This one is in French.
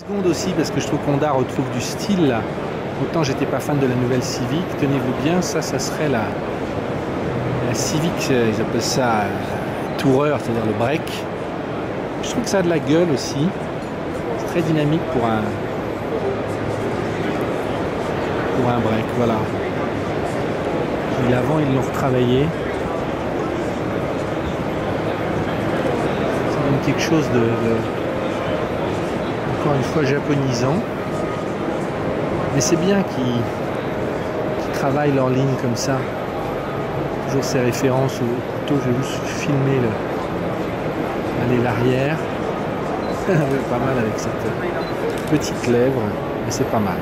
Seconde aussi, parce que je trouve qu'Honda retrouve du style là. Autant j'étais pas fan de la nouvelle Civic, tenez-vous bien, ça serait la Civic, ils appellent ça Tourer, c'est-à-dire le break. Je trouve que ça a de la gueule aussi, c'est très dynamique pour un break, voilà. Et l'avant, ils l'ont retravaillé. Ça donne quelque chose de encore une fois japonisant. Mais c'est bien qu'ils travaillent leur ligne comme ça. Toujours ces références au couteau. Je vais juste filmer l'arrière. Pas mal avec cette petite lèvre, mais c'est pas mal.